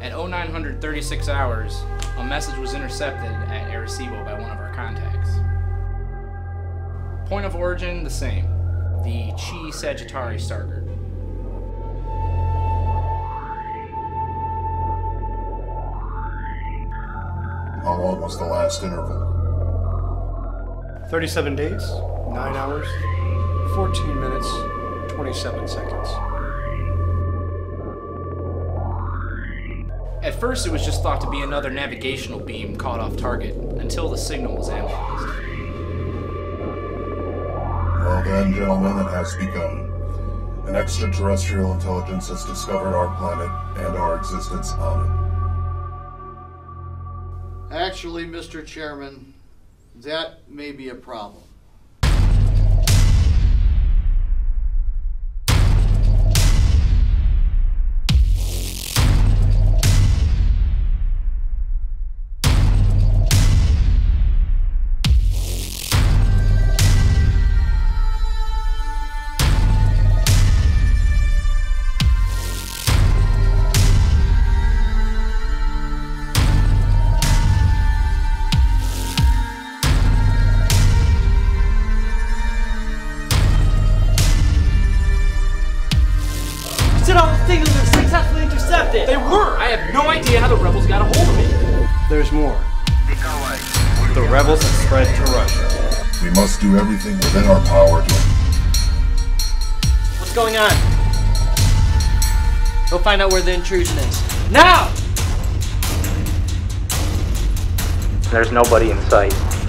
At 0936 hours, a message was intercepted at Arecibo by one of our contacts. Point of origin, the same. The Chi Sagittarii stargroup. How long was the last interval? 37 days, 9 hours, 14 minutes, 27 seconds. At first it was just thought to be another navigational beam caught off target, until the signal was analyzed. Well then, gentlemen, it has begun. An extraterrestrial intelligence has discovered our planet and our existence on it. Actually, Mr. Chairman, that may be a problem. Signals were successfully intercepted! They were! I have no idea how the rebels got a hold of me. There's more. The rebels have spread to Russia. We must do everything within our power to... What's going on? Go find out where the intrusion is. Now! There's nobody in sight.